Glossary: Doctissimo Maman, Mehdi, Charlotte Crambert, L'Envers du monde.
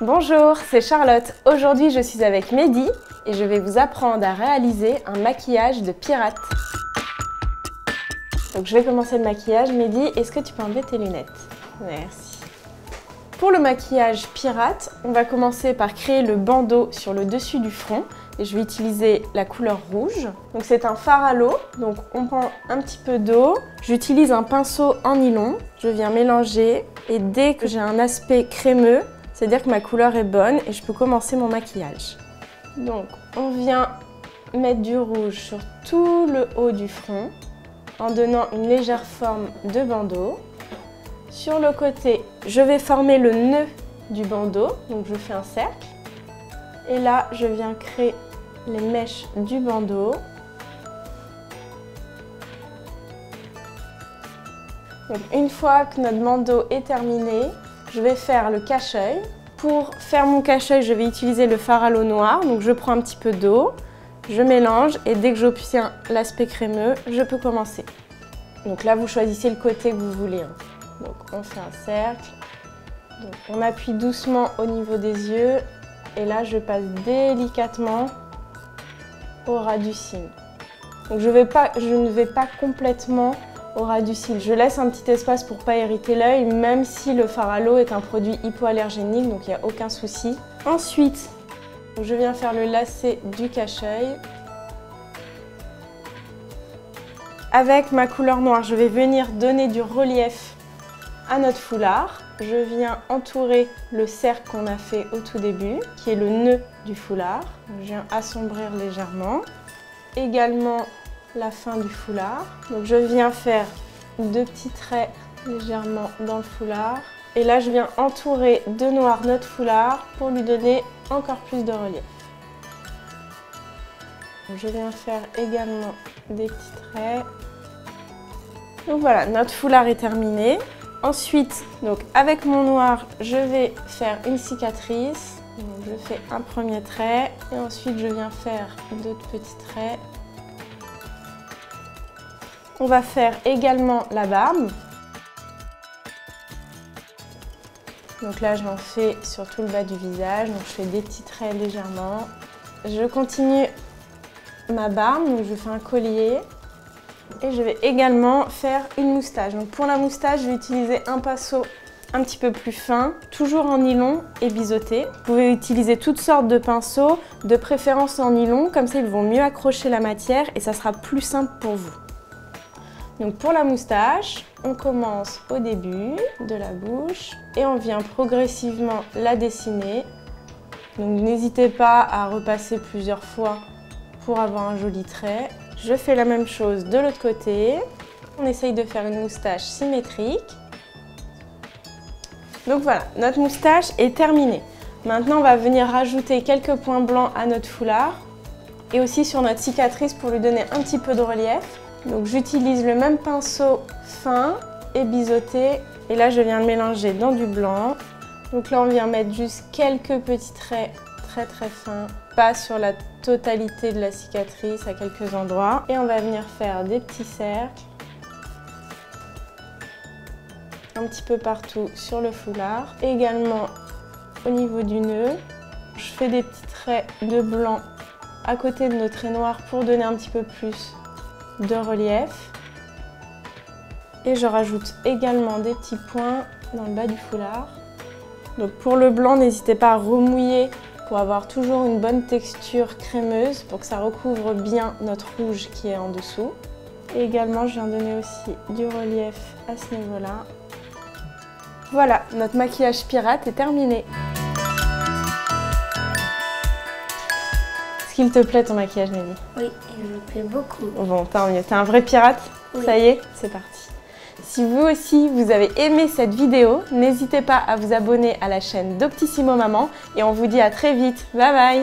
Bonjour, c'est Charlotte. Aujourd'hui, je suis avec Mehdi et je vais vous apprendre à réaliser un maquillage de pirate. Donc je vais commencer le maquillage. Mehdi, est-ce que tu peux enlever tes lunettes? Merci. Pour le maquillage pirate, on va commencer par créer le bandeau sur le dessus du front et je vais utiliser la couleur rouge. Donc c'est un fard à l'eau, donc on prend un petit peu d'eau. J'utilise un pinceau en nylon, je viens mélanger et dès que j'ai un aspect crémeux, c'est-à-dire que ma couleur est bonne et je peux commencer mon maquillage. Donc on vient mettre du rouge sur tout le haut du front en donnant une légère forme de bandeau. Sur le côté, je vais former le nœud du bandeau, donc je fais un cercle. Et là, je viens créer les mèches du bandeau. Donc une fois que notre bandeau est terminé, je vais faire le cache-œil. Pour faire mon cache-œil, je vais utiliser le fard à l'eau noir. Donc je prends un petit peu d'eau, je mélange et dès que j'obtiens l'aspect crémeux, je peux commencer. Donc là, vous choisissez le côté que vous voulez. Donc on fait un cercle, donc on appuie doucement au niveau des yeux et là je passe délicatement au ras du cil. Donc je ne vais pas complètement au ras du cil, je laisse un petit espace pour pas irriter l'œil, même si le fard à l'eau est un produit hypoallergénique, donc il n'y a aucun souci. Ensuite, je viens faire le lacet du cache-œil. Avec ma couleur noire, je vais venir donner du relief à notre foulard. Je viens entourer le cercle qu'on a fait au tout début, qui est le nœud du foulard. Je viens assombrir légèrement. Également la fin du foulard. Donc je viens faire deux petits traits légèrement dans le foulard. Et là, je viens entourer de noir notre foulard pour lui donner encore plus de relief. Je viens faire également des petits traits. Donc voilà, notre foulard est terminé. Ensuite, donc avec mon noir, je vais faire une cicatrice. Donc je fais un premier trait et ensuite je viens faire d'autres petits traits. On va faire également la barbe. Donc là, j'en fais sur tout le bas du visage. Donc je fais des petits traits légèrement. Je continue ma barbe, donc je fais un collier. Et je vais également faire une moustache. Donc pour la moustache, je vais utiliser un pinceau un petit peu plus fin, toujours en nylon et biseauté. Vous pouvez utiliser toutes sortes de pinceaux, de préférence en nylon, comme ça ils vont mieux accrocher la matière et ça sera plus simple pour vous. Donc pour la moustache, on commence au début de la bouche et on vient progressivement la dessiner. Donc n'hésitez pas à repasser plusieurs fois pour avoir un joli trait. Je fais la même chose de l'autre côté. On essaye de faire une moustache symétrique. Donc voilà, notre moustache est terminée. Maintenant, on va venir rajouter quelques points blancs à notre foulard et aussi sur notre cicatrice pour lui donner un petit peu de relief. Donc j'utilise le même pinceau fin et biseauté. Et là, je viens le mélanger dans du blanc. Donc là, on vient mettre juste quelques petits traits très fins, pas sur la totalité de la cicatrice, à quelques endroits. Et on va venir faire des petits cercles un petit peu partout sur le foulard. Et également au niveau du nœud, je fais des petits traits de blanc à côté de nos traits noirs pour donner un petit peu plus de relief. Et je rajoute également des petits points dans le bas du foulard. Donc pour le blanc, n'hésitez pas à remouiller pour avoir toujours une bonne texture crémeuse, pour que ça recouvre bien notre rouge qui est en dessous. Et également, je viens donner aussi du relief à ce niveau-là. Voilà, notre maquillage pirate est terminé. Est-ce qu'il te plaît ton maquillage, Mehdi? Oui, il me plaît beaucoup. Bon, tant mieux. T'es un vrai pirate? Oui. Ça y est, c'est parti. Si vous aussi vous avez aimé cette vidéo, n'hésitez pas à vous abonner à la chaîne Doctissimo Maman et on vous dit à très vite. Bye bye!